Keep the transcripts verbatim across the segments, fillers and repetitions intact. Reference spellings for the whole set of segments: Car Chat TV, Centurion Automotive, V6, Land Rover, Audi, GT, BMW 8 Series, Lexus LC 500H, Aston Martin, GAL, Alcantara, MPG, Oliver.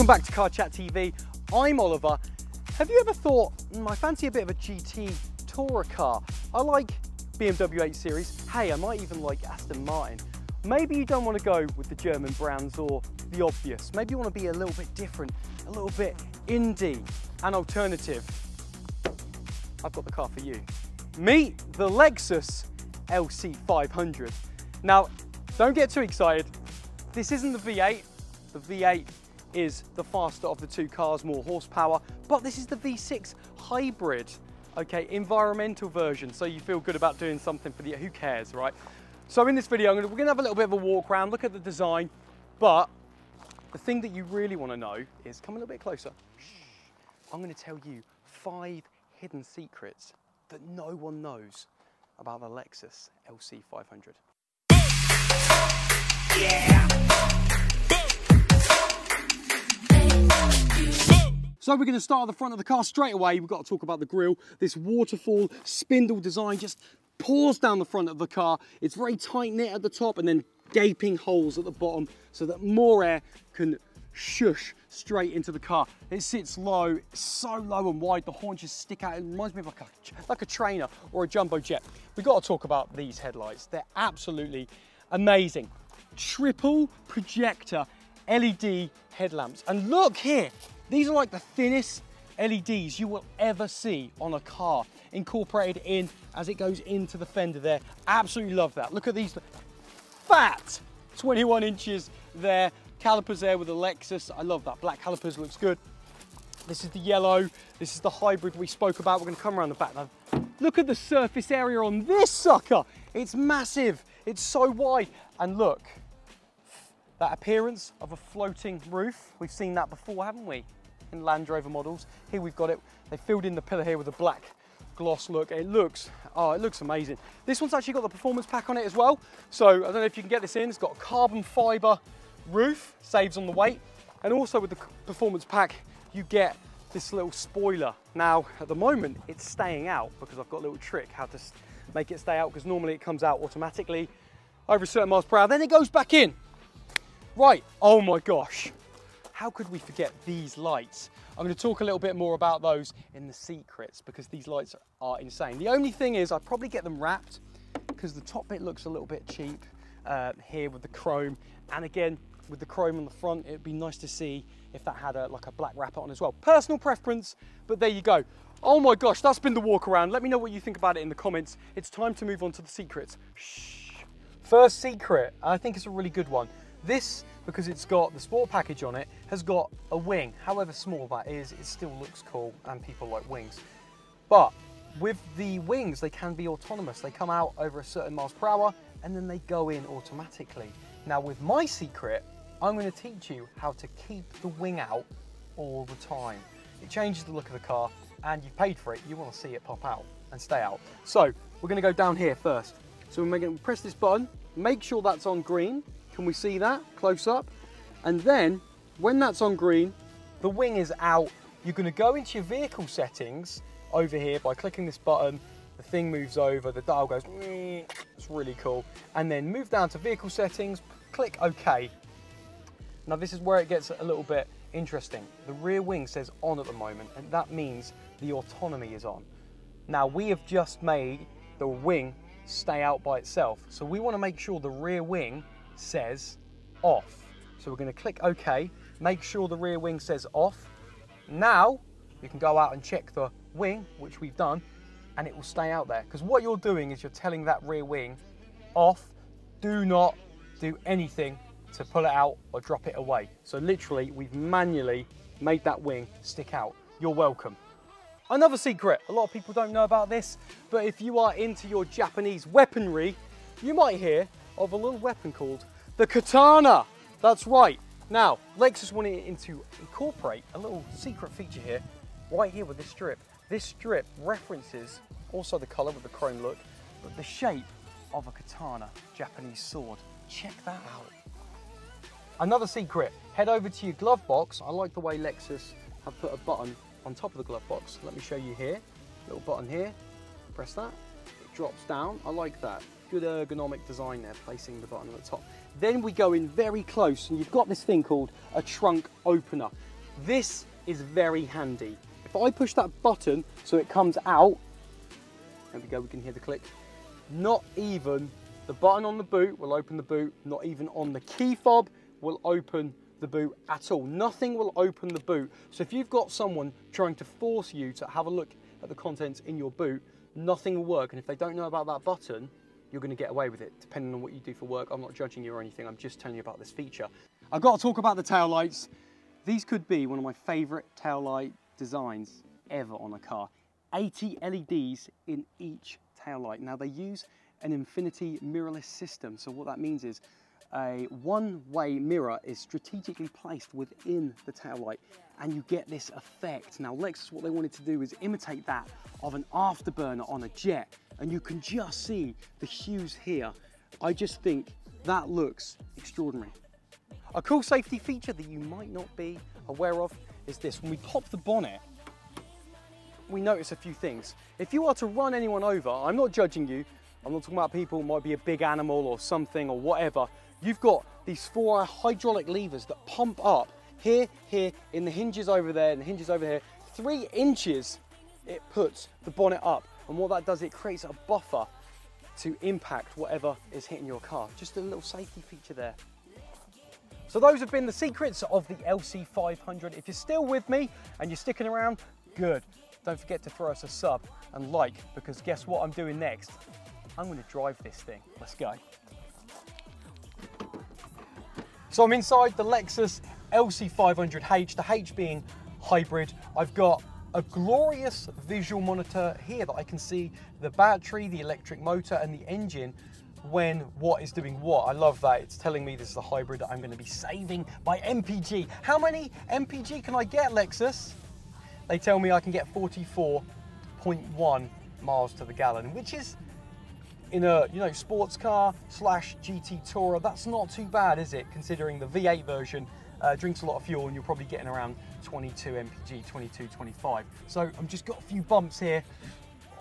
Welcome back to Car Chat T V. I'm Oliver. Have you ever thought, mm, I fancy a bit of a G T tourer car? I like B M W eight series. Hey, I might even like Aston Martin. Maybe you don't want to go with the German brands or the obvious. Maybe you want to be a little bit different, a little bit indie and alternative. I've got the car for you. Meet the Lexus L C five hundred. Now, don't get too excited. This isn't the V eight. The V eight is the faster of the two cars, more horsepower, but this is the V six hybrid, okay, environmental version, so you feel good about doing something for the, who cares, right? So in this video, I'm gonna, we're gonna have a little bit of a walk around, look at the design, but the thing that you really wanna know is, come a little bit closer, I'm gonna tell you five hidden secrets that no one knows about the Lexus L C five hundred. Yeah. So we're going to start at the front of the car straight away. We've got to talk about the grille. This waterfall spindle design just pours down the front of the car. It's very tight knit at the top and then gaping holes at the bottom so that more air can shush straight into the car. It sits low, so low and wide. The haunches stick out. It reminds me of like a, like a trainer or a jumbo jet. We've got to talk about these headlights. They're absolutely amazing. Triple projector L E D headlamps. And look here. These are like the thinnest L E Ds you will ever see on a car, incorporated in as it goes into the fender there. Absolutely love that. Look at these fat twenty-one inches there, calipers there with the Lexus. I love that. Black calipers, looks good. This is the yellow. This is the hybrid we spoke about. We're going to come around the back now. Look at the surface area on this sucker. It's massive. It's so wide. And look, that appearance of a floating roof. We've seen that before, haven't we? In Land Rover models. Here we've got it. They filled in the pillar here with a black gloss look. It looks, oh, it looks amazing. This one's actually got the performance pack on it as well. So I don't know if you can get this in. It's got a carbon fiber roof, saves on the weight. And also with the performance pack, you get this little spoiler. Now, at the moment, it's staying out because I've got a little trick how to make it stay out, because normally it comes out automatically over a certain miles per hour. Then it goes back in. Right, oh my gosh. How could we forget these lights? I'm gonna talk a little bit more about those in the secrets, because these lights are insane. The only thing is I probably get them wrapped because the top bit looks a little bit cheap uh, here with the chrome. And again, with the chrome on the front, it'd be nice to see if that had a, like a black wrapper on as well. Personal preference, but there you go. Oh my gosh, that's been the walk around. Let me know what you think about it in the comments. It's time to move on to the secrets. Shh. First secret, I think it's a really good one. This, because it's got the sport package on it, has got a wing. However small that is, it still looks cool and people like wings. But with the wings, they can be autonomous. They come out over a certain miles per hour and then they go in automatically. Now with my secret, I'm gonna teach you how to keep the wing out all the time. It changes the look of the car, and you've paid for it. You wanna see it pop out and stay out. So we're gonna go down here first. So we're gonna press this button, make sure that's on green. Can we see that close up? And then when that's on green, the wing is out. You're going to go into your vehicle settings over here by clicking this button. The thing moves over, the dial goes, it's really cool. And then move down to vehicle settings, click OK. Now this is where it gets a little bit interesting. The rear wing says on at the moment, and that means the autonomy is on. Now we have just made the wing stay out by itself. So we want to make sure the rear wing says off. So we're going to click OK, make sure the rear wing says off. Now you can go out and check the wing, which we've done, and it will stay out there. Because what you're doing is you're telling that rear wing off, do not do anything to pull it out or drop it away. So literally we've manually made that wing stick out. You're welcome. Another secret, a lot of people don't know about this, but if you are into your Japanese weaponry, you might hear of a little weapon called the katana. That's right. Now, Lexus wanted to incorporate a little secret feature here, right here with this strip. This strip references also the color with the chrome look, but the shape of a katana, Japanese sword. Check that out. Another secret, head over to your glove box. I like the way Lexus have put a button on top of the glove box. Let me show you here, little button here. Press that, it drops down. I like that. Good ergonomic design there, placing the button at the top. Then we go in very close, and you've got this thing called a trunk opener. This is very handy. If I push that button so it comes out, there we go, we can hear the click. Not even the button on the boot will open the boot, not even on the key fob will open the boot at all. Nothing will open the boot. So if you've got someone trying to force you to have a look at the contents in your boot, nothing will work. And if they don't know about that button, you're going to get away with it, depending on what you do for work. I'm not judging you or anything, I'm just telling you about this feature. I've got to talk about the taillights. These could be one of my favourite taillight designs ever on a car. eighty L E Ds in each taillight. Now they use an infinity mirrorless system, so what that means is a one-way mirror is strategically placed within the taillight, and you get this effect. Now Lexus, what they wanted to do is imitate that of an afterburner on a jet, and you can just see the hues here. I just think that looks extraordinary. A cool safety feature that you might not be aware of is this. When we pop the bonnet, we notice a few things. If you are to run anyone over, I'm not judging you, I'm not talking about people, it might be a big animal or something or whatever. You've got these four hydraulic levers that pump up here, here, in the hinges over there, and the hinges over here. Three inches it puts the bonnet up, and what that does, it creates a buffer to impact whatever is hitting your car. Just a little safety feature there. So those have been the secrets of the L C five hundred. If you're still with me and you're sticking around, good. Don't forget to throw us a sub and like, because guess what I'm doing next? I'm going to drive this thing. Let's go. So I'm inside the Lexus L C five hundred H, the H being hybrid. I've got a glorious visual monitor here that I can see the battery, the electric motor and the engine, when what is doing what. I love that. It's telling me this is a hybrid that I'm going to be saving by M P G. How many M P G can I get, Lexus? They tell me I can get forty-four point one miles to the gallon, which is, in a, you know, sports car slash G T Tourer, that's not too bad, is it? Considering the V eight version uh, drinks a lot of fuel, and you're probably getting around twenty-two M P G, twenty-two, twenty-five. So I've just got a few bumps here.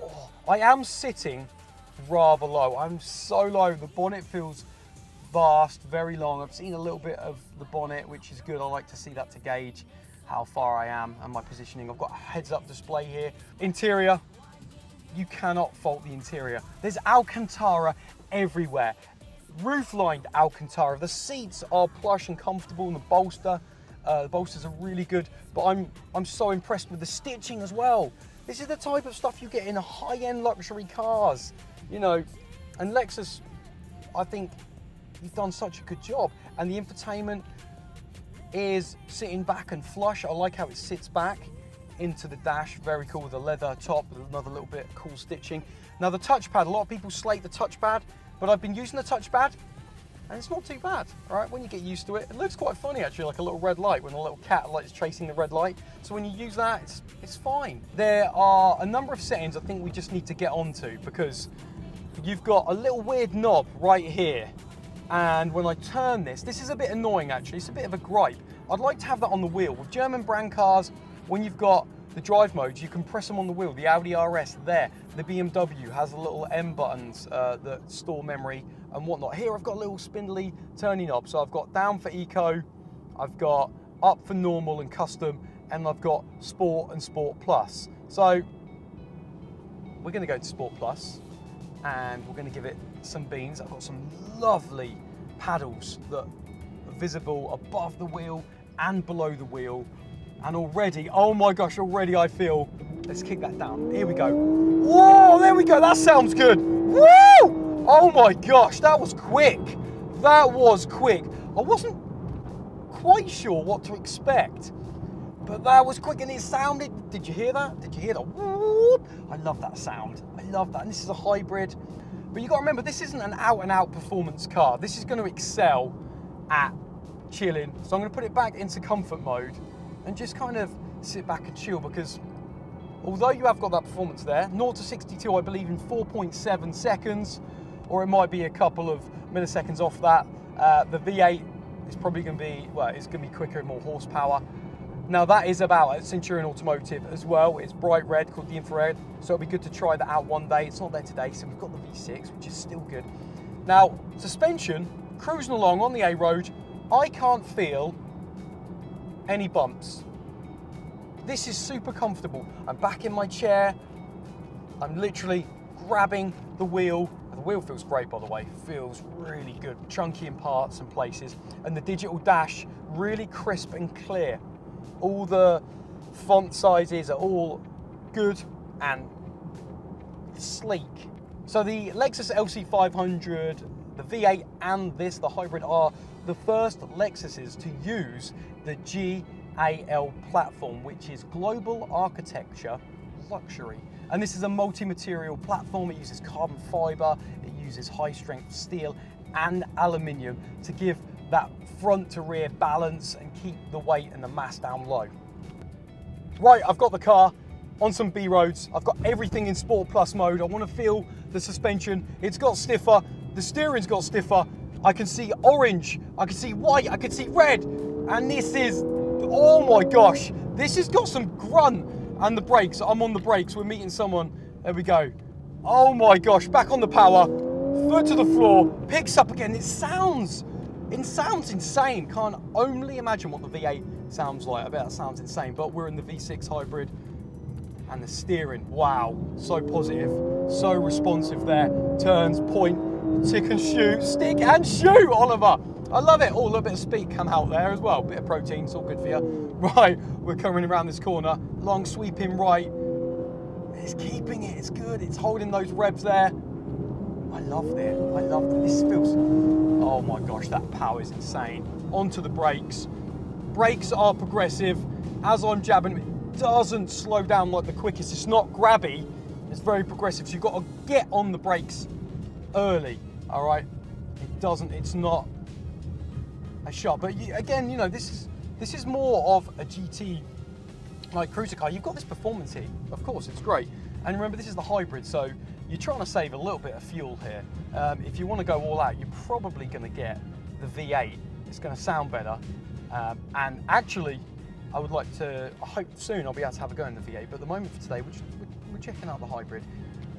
Oh, I am sitting rather low. I'm so low. The bonnet feels vast, very long. I've seen a little bit of the bonnet, which is good. I like to see that to gauge how far I am and my positioning. I've got a heads-up display here. Interior. You cannot fault the interior. There's Alcantara everywhere. Roof-lined Alcantara. The seats are plush and comfortable, and the bolster, uh, the bolsters are really good. But I'm I'm so impressed with the stitching as well. This is the type of stuff you get in high-end luxury cars, you know. And Lexus, I think you've done such a good job. And the infotainment is sitting back and flush. I like how it sits back into the dash, very cool, with a leather top, with another little bit of cool stitching. Now the touchpad, a lot of people slate the touchpad, but I've been using the touchpad and it's not too bad, all right? When you get used to it, it looks quite funny actually, like a little red light, when a little cat light's chasing the red light. So when you use that, it's, it's fine. There are a number of settings I think we just need to get onto, because you've got a little weird knob right here. And when I turn this, this is a bit annoying actually, it's a bit of a gripe. I'd like to have that on the wheel. With German brand cars, when you've got the drive modes, you can press them on the wheel. The Audi R S there, the B M W has the little M buttons uh, that store memory and whatnot. Here I've got a little spindly turning knob. So I've got down for eco, I've got up for normal and custom, and I've got sport and sport plus. So we're gonna go to sport plus and we're gonna give it some beans. I've got some lovely paddles that are visible above the wheel and below the wheel. And already, oh my gosh, already I feel, let's kick that down. Here we go. Whoa, there we go, that sounds good. Woo! Oh my gosh, that was quick. That was quick. I wasn't quite sure what to expect, but that was quick and it sounded, did you hear that? Did you hear that? Whoop. I love that sound. I love that, and this is a hybrid. But you gotta remember, this isn't an out and out performance car. This is gonna excel at chilling. So I'm gonna put it back into comfort mode and just kind of sit back and chill, because although you have got that performance there, zero to sixty-two I believe in four point seven seconds, or it might be a couple of milliseconds off that. Uh, the V eight is probably going to be, well, it's going to be quicker and more horsepower. Now that is about at Centurion Automotive as well. It's bright red, called the infrared, so it'll be good to try that out one day. It's not there today, so we've got the V six, which is still good. Now suspension, cruising along on the A road, I can't feel any bumps. This is super comfortable. I'm back in my chair. I'm literally grabbing the wheel. The wheel feels great, by the way. Feels really good, chunky in parts and places. And the digital dash, really crisp and clear. All the font sizes are all good and sleek. So the Lexus L C five hundred, the V eight and this, the hybrid, are the first Lexuses to use the G A L platform, which is Global Architecture Luxury. And this is a multi-material platform. It uses carbon fiber, it uses high-strength steel and aluminium to give that front-to-rear balance and keep the weight and the mass down low. Right, I've got the car on some B roads. I've got everything in Sport Plus mode. I want to feel the suspension. It's got stiffer. The steering's got stiffer. I can see orange. I can see white. I can see red. And this is, oh my gosh, this has got some grunt. And the brakes, I'm on the brakes, we're meeting someone, there we go. Oh my gosh, back on the power, foot to the floor, picks up again. It sounds, it sounds insane. Can't only imagine what the V eight sounds like. I bet that sounds insane, but we're in the V six hybrid and the steering, wow, so positive, so responsive there. Turns, point, tick and shoot, stick and shoot, Oliver. I love it. Oh, a little bit of speed come out there as well. Bit of protein, it's all good for you. Right, we're coming around this corner. Long sweeping right. It's keeping it, it's good. It's holding those revs there. I loved it, I loved it. This feels, oh my gosh, that power is insane. Onto the brakes. Brakes are progressive. As I'm jabbing, it doesn't slow down like the quickest. It's not grabby, it's very progressive. So you've got to get on the brakes early, all right? It doesn't, it's not a shot, but you, again, you know, this is this is more of a G T like cruiser car. You've got this performance here, of course, it's great. And remember, this is the hybrid, so you're trying to save a little bit of fuel here. Um, if you want to go all out, you're probably going to get the V eight. It's going to sound better, um, and actually, I would like to. I hope soon I'll be able to have a go in the V eight. But at the moment for today, we're, just, we're, we're checking out the hybrid.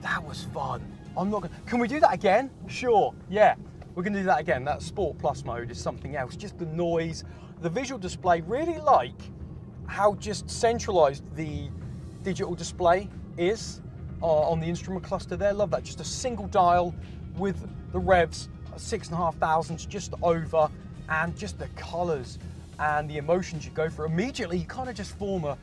That was fun. I'm not gonna, can we do that again? Sure. Yeah. We're going to do that again. That Sport Plus mode is something else. Just the noise, the visual display. Really like how just centralised the digital display is uh, on the instrument cluster there. Love that. Just a single dial with the revs, six and a half thousandths, just over, and just the colours and the emotions you go for. Immediately, you kind of just form a,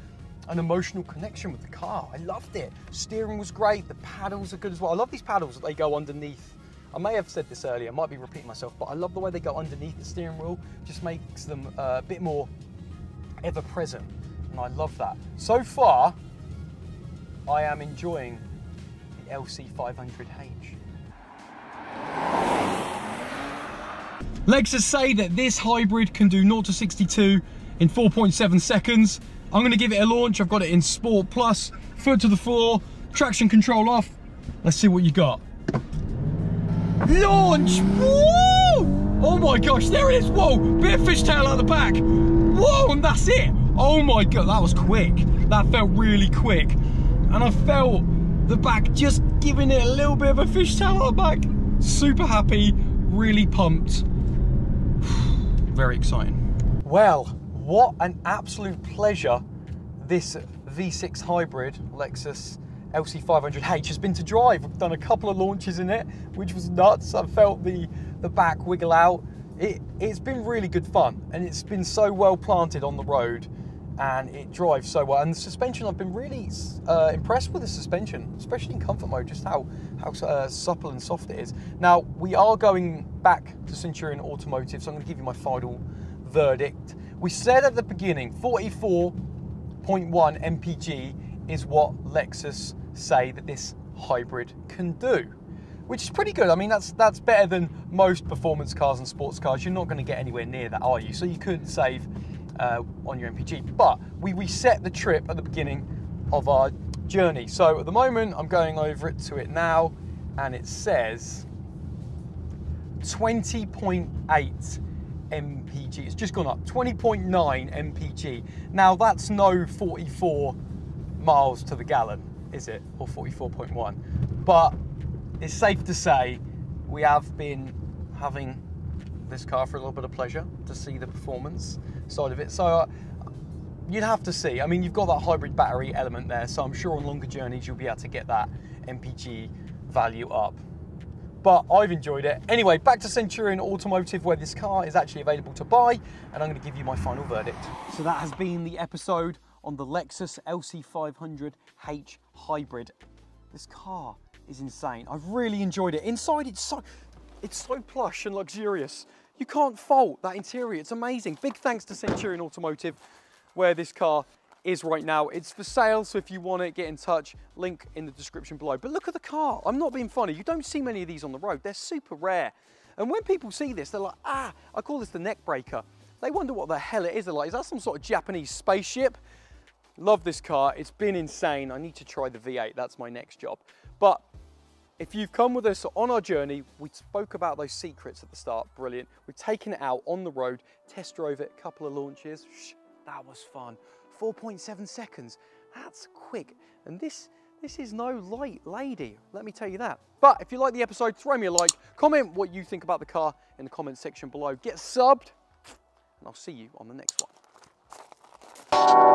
an emotional connection with the car. I loved it. Steering was great. The paddles are good as well. I love these paddles that they go underneath. I may have said this earlier, I might be repeating myself, but I love the way they go underneath the steering wheel. Just makes them uh, a bit more ever-present, and I love that. So far, I am enjoying the L C five hundred H. Lexus say that this hybrid can do zero to sixty-two in four point seven seconds. I'm going to give it a launch. I've got it in Sport Plus, foot to the floor, traction control off. Let's see what you got. Launch! Whoa! Oh my gosh, there it is! Whoa! Bit of fishtail out the back! Whoa, and that's it! Oh my god, that was quick. That felt really quick. And I felt the back just giving it a little bit of a fishtail out the back. Super happy, really pumped. Very exciting. Well, what an absolute pleasure this V six hybrid Lexus L C five hundred H has been to drive. I've done a couple of launches in it, which was nuts. I felt the, the back wiggle out. It, it's been really good fun, and it's been so well planted on the road, and it drives so well. And the suspension, I've been really uh, impressed with the suspension, especially in comfort mode, just how, how uh, supple and soft it is. Now, we are going back to Centurion Automotive, so I'm going to give you my final verdict. We said at the beginning, forty-four point one M P G is what Lexus say that this hybrid can do, which is pretty good. I mean, that's that's better than most performance cars and sports cars. You're not gonna get anywhere near that, are you? So you could save uh, on your M P G, but we reset the trip at the beginning of our journey. So at the moment, I'm going over it to it now, and it says twenty point eight M P G. It's just gone up, twenty point nine M P G. Now that's no forty-four miles to the gallon, is it? Or forty-four point one. But it's safe to say we have been having this car for a little bit of pleasure to see the performance side of it. So uh, you'd have to see. I mean, you've got that hybrid battery element there, so I'm sure on longer journeys you'll be able to get that M P G value up. But I've enjoyed it. Anyway, back to Centurion Automotive, where this car is actually available to buy, and I'm going to give you my final verdict. So that has been the episode on the Lexus L C five hundred H Hybrid. This car is insane. I've really enjoyed it. Inside, it's so, it's so plush and luxurious. You can't fault that interior. It's amazing. Big thanks to Centurion Automotive, where this car is right now. It's for sale, so if you want it, get in touch. Link in the description below. But look at the car. I'm not being funny. You don't see many of these on the road. They're super rare. And when people see this, they're like, ah, I call this the neck breaker. They wonder what the hell it is. They're like, is that some sort of Japanese spaceship? Love this car. It's been insane. I need to try the V eight. That's my next job. But if you've come with us on our journey, we spoke about those secrets at the start. Brilliant. We've taken it out on the road, test drove it, a couple of launches. Shh, that was fun. four point seven seconds, that's quick. And this, this is no light lady, let me tell you that. But if you like the episode, throw me a like, comment what you think about the car in the comment section below. Get subbed, and I'll see you on the next one.